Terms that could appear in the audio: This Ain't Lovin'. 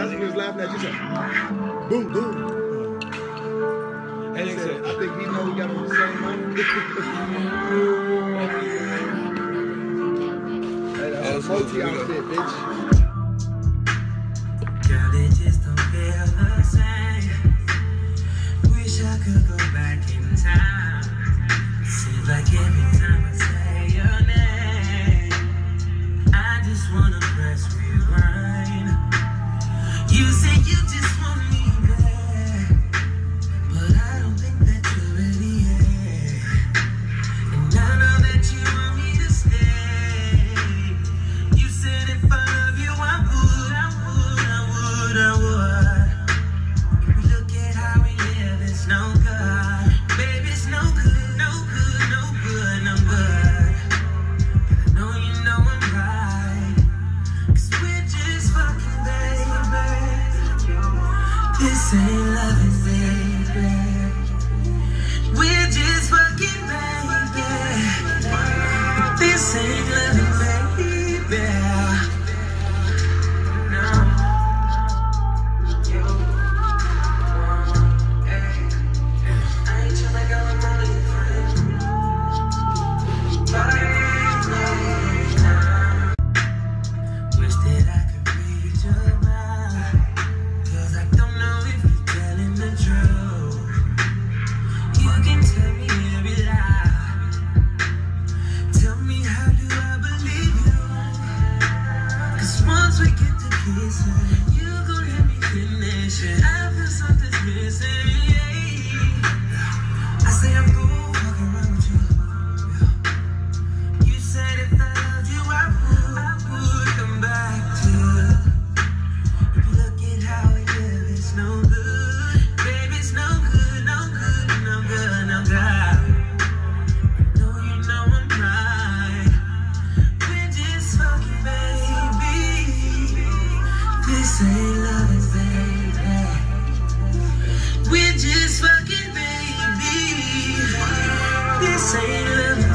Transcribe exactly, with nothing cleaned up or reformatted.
husband was laughing at you. Said, boom, boom. And he said, I think he know we got on the same money. Hey, that was a multi outfit, bitch. Girl, it just don't feel the same. Wish I could go back in time. Seems like every time I say your name, I just wanna press rewind. You say you just want me back, but I don't think that you really are. And I know that you want me to stay. You said if I love you, I would, I would, I would, I would. Look at how we live, it's no God. Baby, it's no good, no good, no good, no good. I know you know I'm right, 'cause we're just fucking baby. This ain't loving, baby. We're just fucking baby. This ain't loving, baby. No. This ain't lovin'.